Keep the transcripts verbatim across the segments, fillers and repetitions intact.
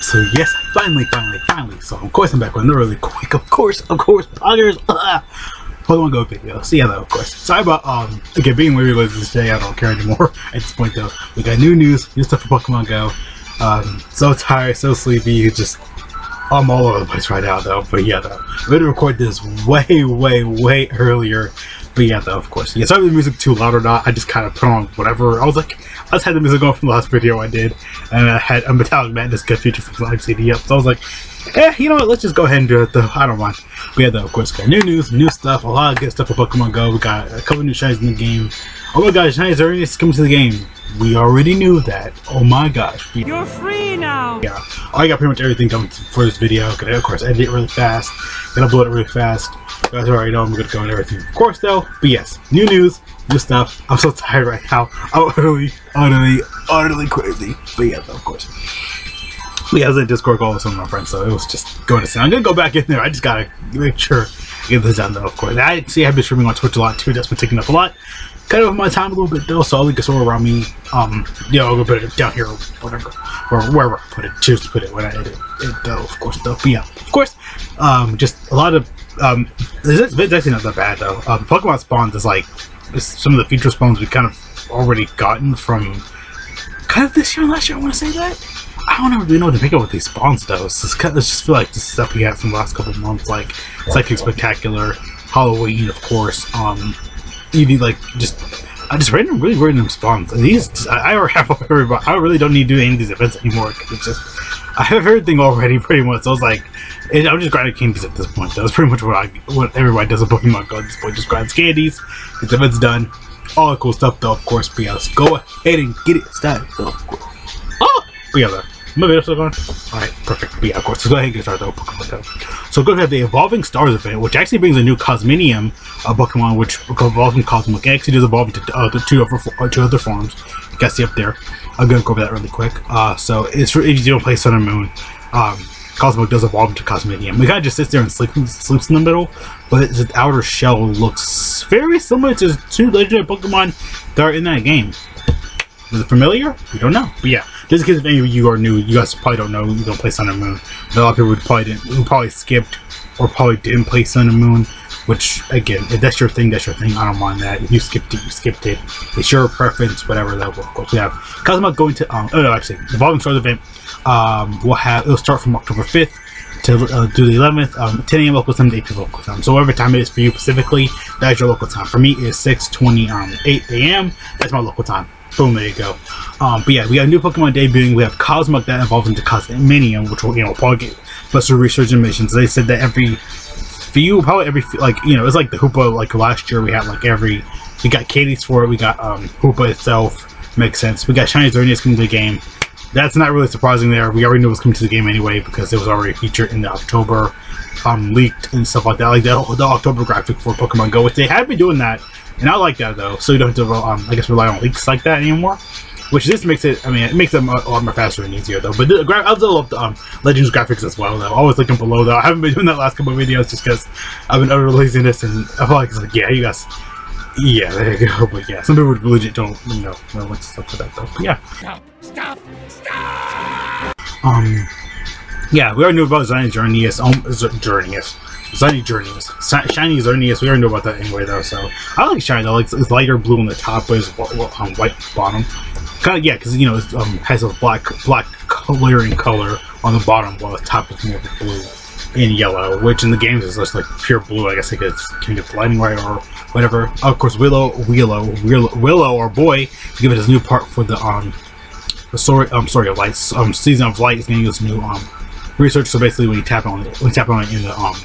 So yes, finally, finally, finally. So of course I'm back with another really quick, of course, of course, poggers, uh, Pokemon Go video. So yeah, though, of course. Sorry about, um, again, being weird with this day, I don't care anymore at this point though. We got new news, new stuff for Pokemon Go. Um, so tired, so sleepy, just, I'm all over the place right now though. But yeah, though, I'm gonna record this way, way, way earlier. But yeah, though, of course. Yeah, sorry if the music too loud or not, I just kind of put on whatever. I was like, I just had the music on from the last video I did, and I had a Metallic Madness Good Future from Live C D up, so I was like, eh, you know what, let's just go ahead and do it, though, I don't mind. But yeah, though, of course, we got new news, new stuff, a lot of good stuff for Pokemon Go, we got a couple new shinies in the game. Oh my gosh, shiny Xerneas is coming to the game. We already knew that. Oh my gosh. We You're free now! Yeah, I got pretty much everything coming for this video, because I, of course, edit it really fast, then upload it really fast. You guys already know I'm gonna go and everything, of course, though. But yes, new news, new stuff. I'm so tired right now. I'm utterly, utterly, utterly crazy. But yeah, though, of course. But yeah, I was in Discord call with some of my friends, so it was just going to say, I'm gonna go back in there. I just gotta make sure I get this done, though, of course. And I see I've been streaming on Twitch a lot too. That's been taking up a lot, cut over my time a little bit though. So I'll get around me. Um, you know, I'll go put it down here, or whatever, or wherever I put it. Choose to put it when I edit it, though, of course, though. But yeah, of course. Um, just a lot of. Um, this bit's actually not that bad though. Um, Pokemon spawns is like some of the feature spawns we've kind of already gotten from kind of this year and last year. I want to say that I don't ever really know what to pick up with these spawns though. It's just, kind of, it's just feel like the stuff we had from the last couple of months, like Psychic Spectacular, Halloween, of course. Um, Eevee, like just I just random, really random spawns. And these just, I, I already have everybody. I really don't need to do any of these events anymore. It's just I have everything already pretty much. So I was like. And I'm just grinding candies at this point. That's pretty much what I, what everybody does in Pokemon Go at this point. Just grinds candies, gets events done, all the cool stuff though, of course. But yeah, let's go ahead and get it started though, of course. Oh! But yeah, though. My video's still going? Alright, perfect. But yeah, of course. So go ahead and get started though, Pokemon Go. So we're going to have the Evolving Stars event, which actually brings a new Cosminium uh, Pokemon, which evolves from Cosmog. It actually does evolve into uh, two, other, uh, two other forms. You guys see up there. I'm going to go over that really quick. Uh, so it's for if you don't play Sun and Moon. Um, Cosmog does evolve into Cosmodium. It kind of just sits there and sleeps, sleeps in the middle, but its outer shell looks very similar to the two legendary Pokemon that are in that game. Is it familiar? We don't know. But yeah, just in case if any of you are new, you guys probably don't know, you don't play Sun and Moon. A lot of people would probably, didn't, would probably skipped or probably didn't play Sun and Moon, which, again, if that's your thing, that's your thing. I don't mind that. If you skipped it, you skipped it. It's your preference, whatever that will. Of course, we have Cosmog going to, um, oh no, actually, Evolving Stars event. Um, we'll have, it'll start from October fifth to, uh, to the eleventh, um, ten A M local time to eight P M local time. So whatever time it is for you specifically, that is your local time. For me, it's six twenty, um, eight A M That's my local time. Boom, there you go. Um, but yeah, we got a new Pokemon debuting. We have Cosmog that evolves into Cosminium, which will, you know, probably get lesser research and missions. They said that every few, probably every few, like, you know, it's like the Hoopa, like last year we had like every, we got Katie's for it, we got, um, Hoopa itself. Makes sense. We got shiny Xerneas coming to the game. That's not really surprising there. We already knew it was coming to the game anyway because it was already featured in the October um, leaked and stuff like that. Like the, the October graphic for Pokemon Go, which they had been doing that, and I like that though. So you don't have to, um, I guess, rely on leaks like that anymore. Which this makes it, I mean, it makes them a lot more faster and easier though. But the graph, I also love the um, Legends graphics as well though. Always looking below though. I haven't been doing that last couple of videos just because I've been over laziness and I feel like it's like, yeah, you guys. Yeah, there you go. But yeah, some people legit don't, you know, know what's stuff for that though. But yeah. Stop! Stop! Stop! Um, yeah, we already knew about Shiny Xerneas. Um, Xerneas. Shiny Xerneas. Shiny Xerneas. We already knew about that anyway though. So I like shiny though. Like it's lighter blue on the top, but it's um, white bottom. Kind of yeah, because you know it um, has a black black coloring color on the bottom, while the top is more blue and yellow, which in the games is just like pure blue. I guess like it's kind of lighting right or whatever. Oh, of course, Willow, Willow, Willow, Willow, our boy, to give it his new part for the um, the sorry, I'm um, sorry, of lights, um, season of light is getting this new um research. So basically, when you tap on it, when you tap on it in the um,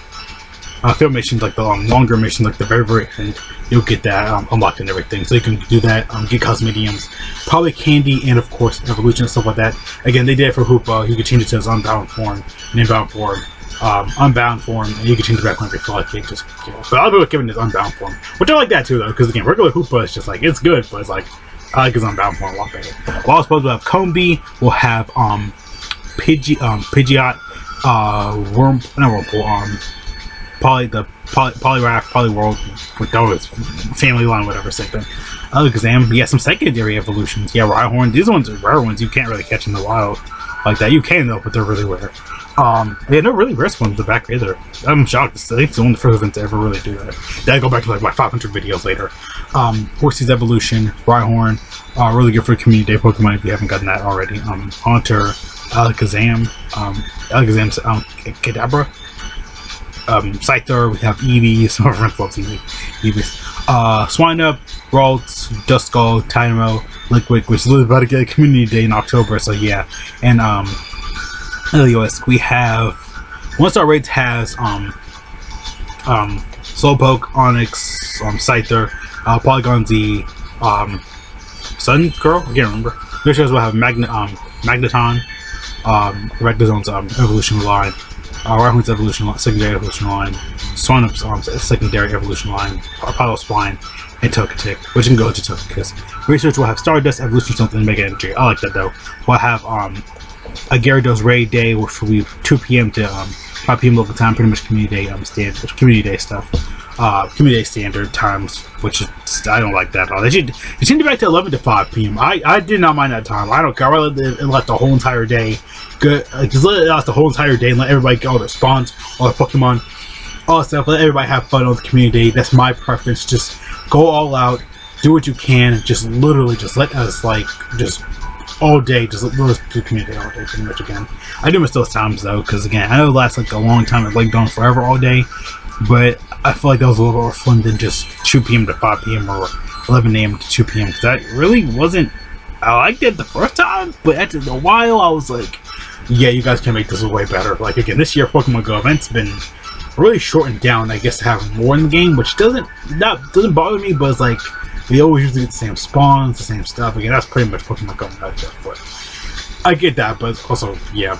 uh, field missions, like the um, longer missions, like the very very end, you'll get that um, unlocked and everything. So you can do that, um, get Cosmediums, probably candy, and of course evolution and stuff like that. Again, they did it for Hoopa. You could change it to his unbound form, and inbound form. Um, unbound form, and you can change it back whenever you feel like it. Just, you know. But I'll be giving this unbound form, which I like that too, though, because again, regular Hoopa is just like it's good, but it's like I like his unbound form a lot better. Well, I suppose we'll have Combi, we'll have um, Pidge, um, Pidgeot, uh, Worm, not Wormpool, um, Poly, the Poly, Poliwrath, Poliwhirl, with all its family line, whatever, same thing. Alakazam, yeah, some secondary evolutions. Yeah, Rhyhorn. These ones are rare ones you can't really catch in the wild. like that. You can, though, but they're really rare. Um, yeah, no really rare ones in the back either. I'm shocked. It's the only first event to ever really do that. Then I go back to like my five hundred videos later. Um, Horsey's Evolution, Rhyhorn, uh, really good for Community Day Pokemon if you haven't gotten that already. Um, Haunter, Alakazam, um, Alakazam's um, Kadabra, um, Scyther, we have Eevee, some of our friends love Eevee, Eevee. Uh, Swinub, Ralts, Duskull, Tynamo, Liquid, which is literally about to get a Community Day in October, so yeah. And, um, L E O S, we have once our raids has um um Slowpoke, Onyx, um Scyther, uh, Polygon Z, um Sun Girl, I can't remember. Next shows we'll have Magnet um Magneton, um Rectozone's um evolution line, uh Rhyhorn's evolution line, secondary evolution line, Swanup's um secondary evolution line, Apollo Spline, and Toketic, which can go to Toketic. Research will have Stardust, Evolution Something, and Mega Energy. I like that though. We'll have um a Gyarados raid day, which will be two P M to um, five P M local time, pretty much community day um stand community day stuff, uh, community day standard times, which is, I don't like that at all. They should they should be back to eleven to five P M I I did not mind that time. I don't care. I let it let the whole entire day good uh, just let it last the whole entire day and let everybody get all their spawns, all their Pokemon, all that stuff. Let everybody have fun on the community day. That's my preference. Just go all out, do what you can. Just literally, just let us like just. all day, just we'll do community all day pretty much again. I do miss those times though, because again, I know it lasts like a long time, it's like gone forever all day, but I feel like that was a little more fun than just two P M to five P M or eleven A M to two P M because that really wasn't, I liked it the first time, but after a while I was like, yeah, you guys can make this way better. Like again, this year Pokemon Go event's been really shortened down, I guess, to have more in the game, which doesn't, that doesn't bother me, but it's like, they always usually get the same spawns, the same stuff. Again, that's pretty much Pokemon Go out there, but I get that, but also, yeah.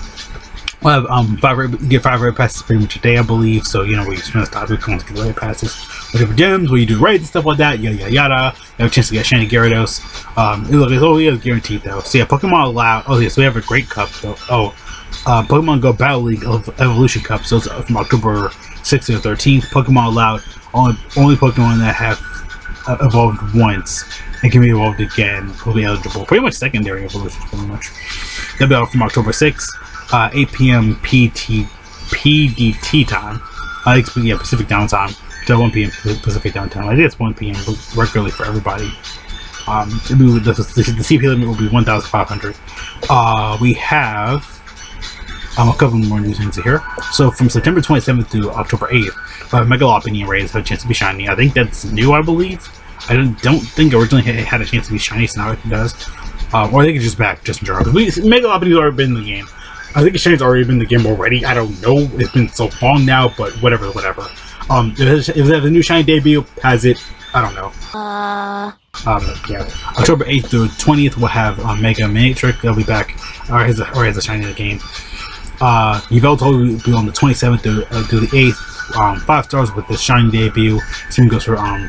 Well, um, five raid, get five raid passes pretty much a day, I believe. So, you know, we spend time we come to get raid passes. Whatever gems, where you do raids and stuff like that, yada, yada, yada. You have a chance to get Shiny Gyarados. Um, look, it's only guaranteed, though. So, yeah, Pokemon allow. Oh, yeah, so we have a Great Cup, though. Oh, uh, Pokemon Go Battle League Evolution Cup. So, it's from October sixth to the thirteenth. Pokemon allowed. Only, only Pokemon that have Uh, evolved once and can be evolved again will be eligible. Pretty much secondary evolution, pretty much. That'll be out from October sixth, uh, eight P M P D T time. I uh, think yeah, Pacific downtime to one P M Pacific downtime. I think it's one P M regularly for everybody. Um, the, the, the C P limit will be one thousand five hundred. Uh, we have um, a couple more new things here. So from September twenty-seventh to October eighth, uh, Megalopinian raids have a chance to be shiny. I think that's new, I believe. I don't, don't think originally it had a chance to be shiny, so now it does. Um, or I think it's just back, just in general. Megalopinian's already been in the game. I think shiny's already been in the game already. I don't know. It's been so long now, but whatever, whatever. Um, if it has a new shiny debut, has it? I don't know. Uh... Um, yeah. October eighth through twentieth, we'll have uh, Mega Matrix. They'll be back. Or has a, or has a shiny in the game. Uh, Yveltal will be on the twenty-seventh to, uh, to the eighth, um, five stars with the shiny debut. Same goes for um,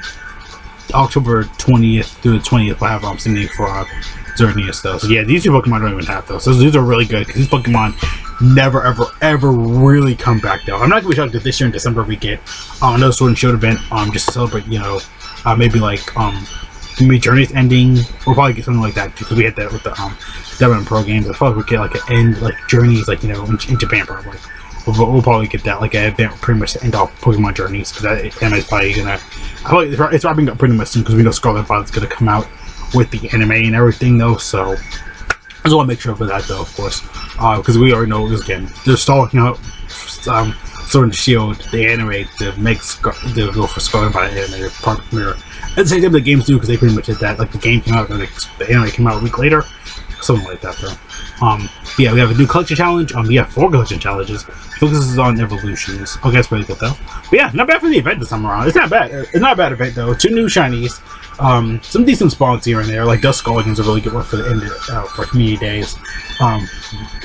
October twentieth through the twentieth. We'll have um, something for uh, Xerneas though. So yeah, these two Pokemon don't even have those. So these are really good because these Pokemon never ever ever really come back though. I'm not gonna be shocked that this year in December we get um, another Sword and Shield event um, just to celebrate, you know, uh, maybe like um, maybe Journey's ending. We'll probably get something like that because we had that with the um, Diamond and Pearl games. I thought we get like an end, like Journeys, like you know, in, in Japan probably. We'll, we'll probably get that like an event pretty much to end off Pokemon Journeys because that anime is probably gonna. I feel like it's wrapping up pretty much soon because we know Scarlet Violet's gonna come out with the anime and everything though. So I just want to make sure for that though, of course, because uh, we already know this game. They're stalling out um, Sword and Shield, the anime, to make Scar to go for Scarlet Violet anime part premiere. At the same time, the games do because they pretty much did that. Like the game came out, and the anime came out a week later, something like that. Though, um, yeah, we have a new collection challenge. Um, we have four collection challenges. Focuses on evolutions. Okay, that's pretty good though. But yeah, not bad for the event this time around. It's not bad. It's not a bad event though. Two new shinies. Um, some decent spawns here and there. Like Duskull is a really good one for the end of, uh, for community days. Um,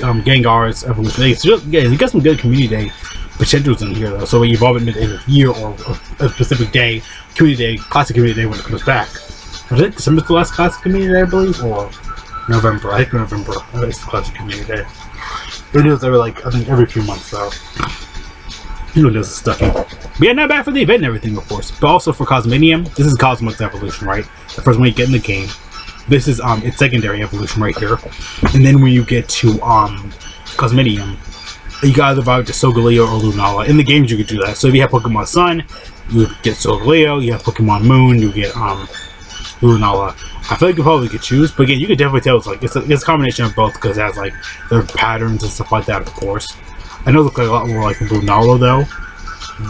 um, Gengar's evolution. It's just, yeah, you got some good community day potentials in here though. So we evolve it mid end of year or a, a specific day. Community day, classic community day when it comes back. Was it December's the last classic community day, I believe, or November? I think November. I think it's the classic community day. It is every like I think every few months though. You know, this is stuff. But yeah, not bad for the event and everything, of course. But also for Cosminium, this is Cosmog's evolution, right? The first one you get in the game. This is um its secondary evolution right here. And then when you get to um Cosmium, you got either Violet to Solgaleo or Lunala. In the games, you could do that. So if you have Pokemon Sun, you would get Solgaleo. You have Pokemon Moon, you get um, Lunala. I feel like you probably could choose, but again, you could definitely tell it's like it's a, it's a combination of both because it has like their patterns and stuff like that, of course. I know it looks like a lot more like Lunala though.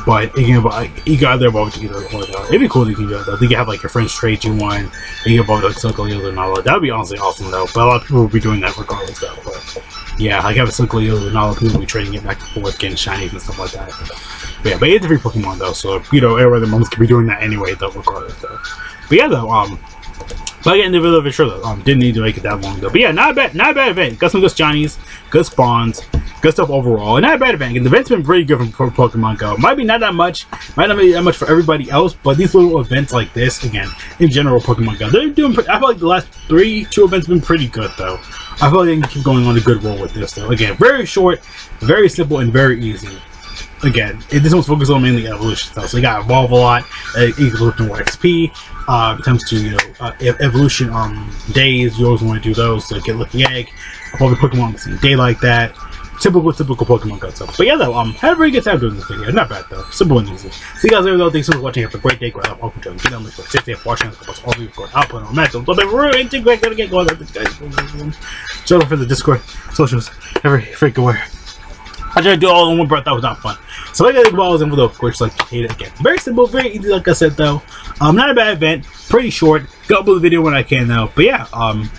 But again, you got there about either or though. It'd be cool if you could do that though. You could have like your friends trade you one, and you can like Solgaleo Lunala. That'd be honestly awesome though. But a lot of people would be doing that regardless though. But yeah, like have a Solgaleo Lunala, people would be trading it back and forth, getting shinies and stuff like that. But yeah, but it's a free Pokemon though, so you know, every other month could be doing that anyway though, regardless though. But yeah though, um but I get into the middle of it sure though. Um didn't need to make it that long though. But yeah, not a bad not a bad event. Got some good shinies, good spawns. Good stuff overall, and not a bad event. And the event's been pretty good for Pokemon Go. Might be not that much, might not be that much for everybody else, but these little events like this, again, in general, Pokemon Go, they're doing. I feel like the last three, two events have been pretty good though. I feel like they can keep going on a good roll with this though. Again, very short, very simple, and very easy. Again, this one's focused on mainly evolution though, so you got evolve a lot, equals uh, more X P. Uh, when it comes to you know uh, evolution um days, you always want to do those. So get lucky egg, all the Pokemon on the same day like that. Typical, typical Pokemon Go stuff. But yeah, though, um, had a very good time doing this video. Not bad, though. Simple and easy. See you guys later, though. Thanks so much for watching. Have a great day. Great up. Welcome to the channel. Make sure to stay safe. Watching us. All of you for an output on match. So, if we're anything great, gotta get going. Shout out for the Discord, socials, every freaking where. I tried to do it all in one breath. That was not fun. So, I gotta think about all this info, though, of course, like, hate it again. Very simple, very easy, like I said, though. Um, not a bad event. Pretty short. Gonna upload the video when I can, though. But yeah, um,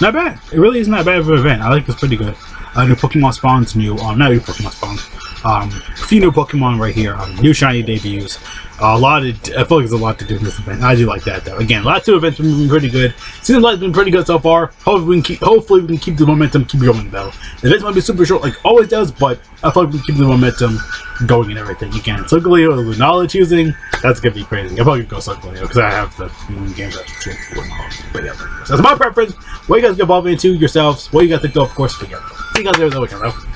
not bad. It really is not bad of an event. I like this pretty good. Uh, new Pokemon spawns, new, um, not new Pokemon spawns, um, a few new Pokemon right here, um, new shiny debuts, uh, a lot of, I feel like there's a lot to do in this event, I do like that though. Again, last two events have been pretty good, season light's been pretty good so far, hopefully we can keep, hopefully we can keep the momentum keep going though. The event might be super short like always does, but I feel like we can keep the momentum going and everything. Again, Solgaleo and Lunala choosing, that's gonna be crazy. I'll probably go Solgaleo, because I have the game that I choose for Lunala, but yeah, that's my preference. What you guys get involved into yourselves, what you guys think though, of course, together. See you guys later, though.